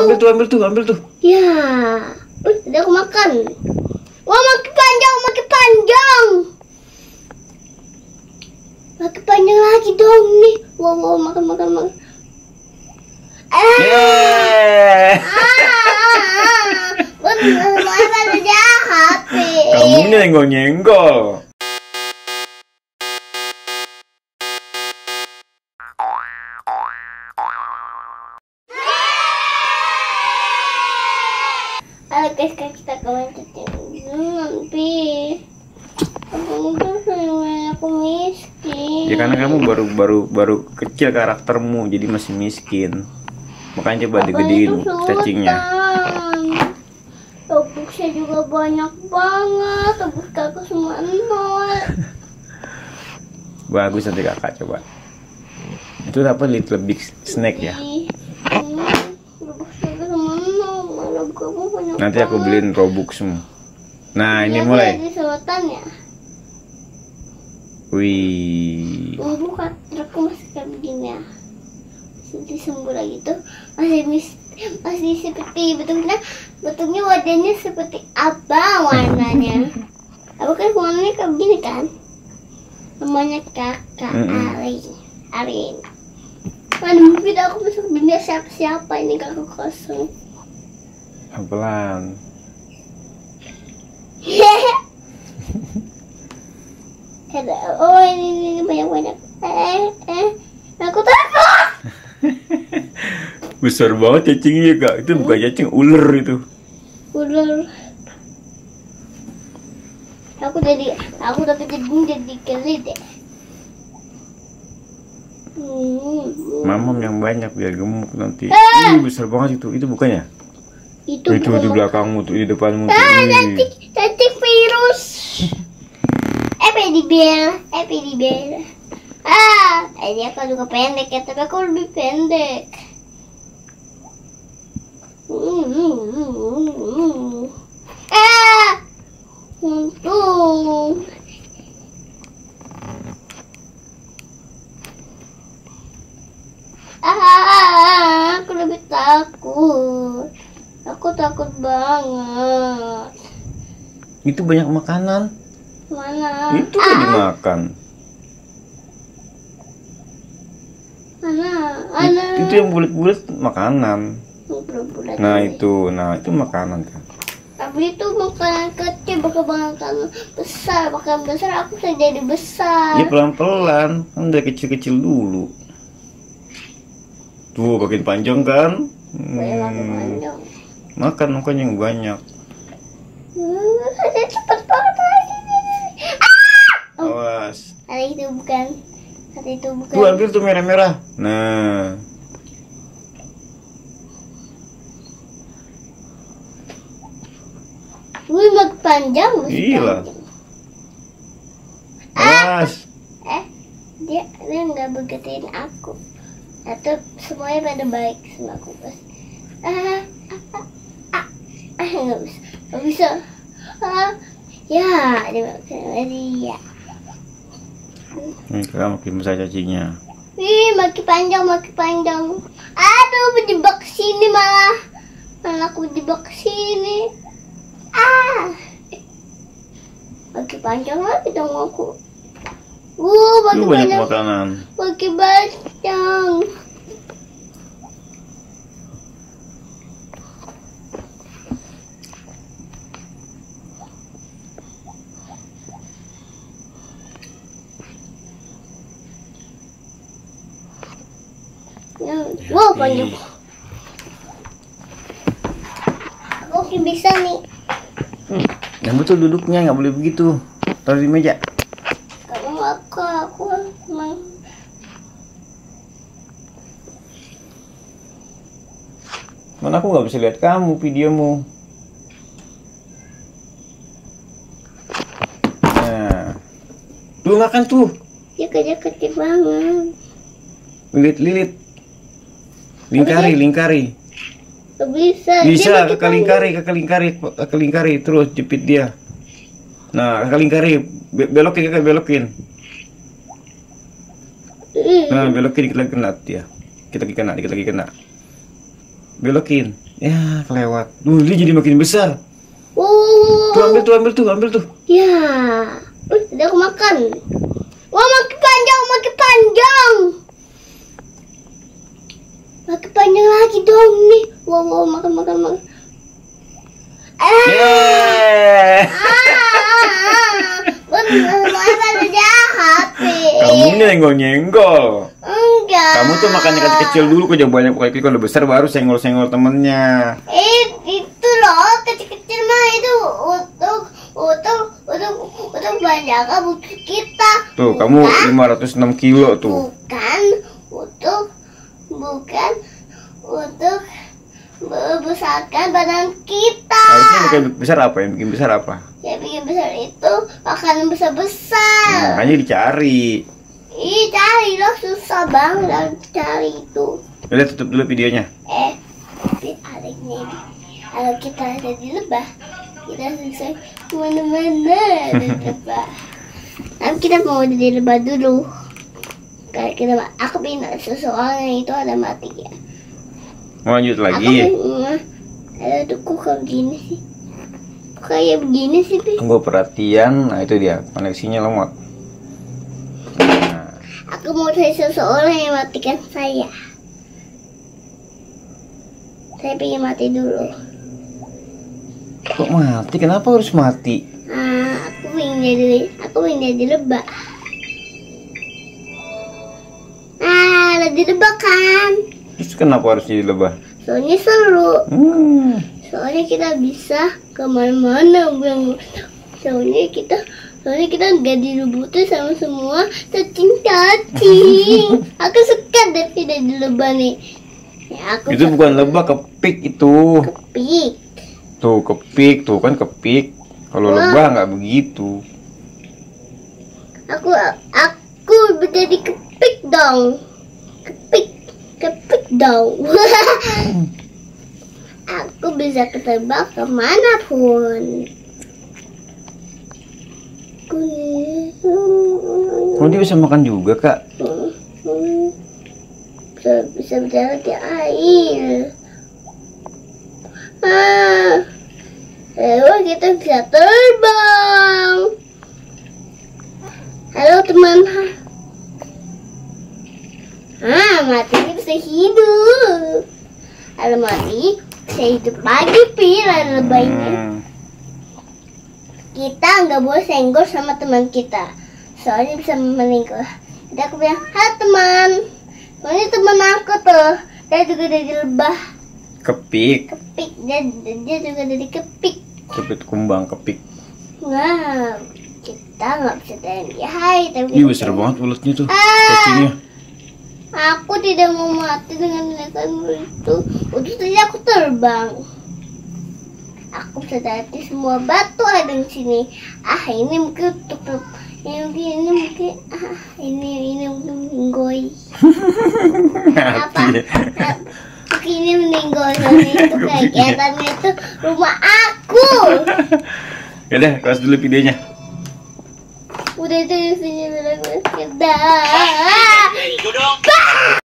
ambil tuh. Ya, udah aku makan. Wah, makin panjang. Makin panjang lagi dong nih. Wow, makan. Kamu nyenggol. Ayo guys, kita kelanjutin. Nanti aku miskin. Ya karena kamu baru kecil karaktermu, jadi masih miskin. Makanya coba digedein cacingnya. Tebusnya juga banyak banget. Tebus kakak semua nol. Bagus, nanti kakak coba. Itu apa, Little Big Snake ya? Nanti aku beliin Robux semua. Nah, ini mulai. Wih. Buka trukku masih kayak begini ya. Disembur lagi tuh masih seperti bentuknya wadahnya seperti apa warnanya. Aku kan warnanya kayak begini kan. Namanya Kakak Arin. Mana mungkin aku masuk benda siapa ini kalau kosong. Pelan. Oh ini banyak. Aku takut. Besar banget cacingnya kak. Itu bukan cacing, ular itu. Ular. Aku jadi geli deh. Mamam yang banyak biar gemuk nanti. Besar banget itu bukannya? Itu di belakangmu tuh, di depanmu tuh. Cacing virus. Epidibel. Ini aku juga pendek ya, tapi aku lebih pendek. Untung. Aku lebih takut. Aku takut banget. Itu banyak makanan. Mana? Itu kan dimakan. Itu yang bulat-bulat makanan. Nah itu makanan kan. Tapi itu makanan kecil, bakal makanan besar, aku sudah jadi besar. Ya pelan-pelan, kan dari kecil-kecil dulu. Tuh makin panjang kan? Makin panjang. Makan yang banyak. Saya cepat banget lagi. Awas. Itu bukan. Tuh ambil tuh merah-merah. Nah. Wih, makin panjang. Gila. Awas. Dia nggak begitu aku. Atau semuanya pada baik sama aku pas. Nggak bisa. Ya, dia makin lagi ya. Ini kakak makin besar cacingnya. Ih, makin panjang. Aduh, dijebak sini malah aku dijebak sini. Makin panjang lagi dong aku. Makin banyak makanan. Makin panjang. Wow, panjang. Aku bisa nih. Yang betul duduknya, nggak boleh begitu. Taruh di meja. Kalau aku emang. Mana aku nggak bisa lihat kamu videomu. Nah, lu makan tuh. Ya kerja kecil banget. Lilit. Lingkari. Bisa kakak lingkari terus jepit dia. Nah, kakak lingkari belokin. Nah, belokin dikit lagi kena dia. Belokin. Ya, kelewat. Dia jadi makin besar. Tuh, ambil tuh. Ya, udah aku makan. Wah, makin panjang. Makin panjang lagi dong nih. Wow, makan. Kamu nyenggol. Enggak. Kamu tuh makan ikan kecil dulu, kok jangan banyak kali kalau besar baru senggol-senggol temennya. Itu loh, kecil-kecil mah itu untuk banyak butuh kita. Tuh, kamu 506 kilo tuh. Bukan untuk membesarkan badan kita. Harusnya bikin besar apa? Yang bikin besar apa? Ya bikin besar itu makanan besar-besar. Nah, makanya dicari. Ih, cari loh, susah banget cari itu. Udah, tutup dulu videonya. Tapi adiknya ini, kalau kita ada di lebah, kita selesai kemana-mana di lebah. Tapi kita mau di lebah dulu. Kalau kita, aku pindah seseorang yang itu ada mati ya. Lanjut lagi. Ada kok begini sih. Kayak begini sih, Pi. Tunggu perhatian. Nah, itu dia. Koneksinya lemot. Nah. Aku mau cari seseorang yang matikan saya. Saya pengen mati dulu. Kok mati? Kenapa harus mati? Aku pengen jadi lebah. Ada di lebah kan? Terus kenapa harus jadi lebah? Soalnya seru. Soalnya kita bisa kemana-mana. Soalnya kita nggak direbutin sama semua cacing-cacing. Aku suka tapi dari lebah nih. Ya, itu suka. Bukan lebah, kepik itu. Kepik. Tuh kepik, tuh kan kepik. Kalau lebah nggak begitu. Aku menjadi kepik dong. Kepik dong. Aku bisa terbang kemana pun. Kok dia bisa makan juga, Kak? Bisa berjalan di air. Lalu kita bisa terbang. Halo teman. Mati ini bisa hidup. Kalau mati bisa hidup lagi, Pi. Lebahnya kita nggak boleh senggol sama teman kita, soalnya bisa meninggal. Jadi aku bilang, halo teman, ini teman aku tuh, dia juga dari lebah. Kepik. Dia juga dari kepik kumbang kepik. Nah, kita nggak bisa tanya. Hai, tapi ini besar banget ulatnya tuh, cacingnya. Aku tidak mau mati dengan melihatkan itu. Untuk saja aku terbang. Aku bisa dati semua batu ada di sini. Ini mungkin tutup. Ini mungkin meninggoy. Apa? Mungkin ini meninggoy. Itu kegiatannya itu rumah aku. Yaudah, close dulu videonya. Udah itu isinya. Dadah.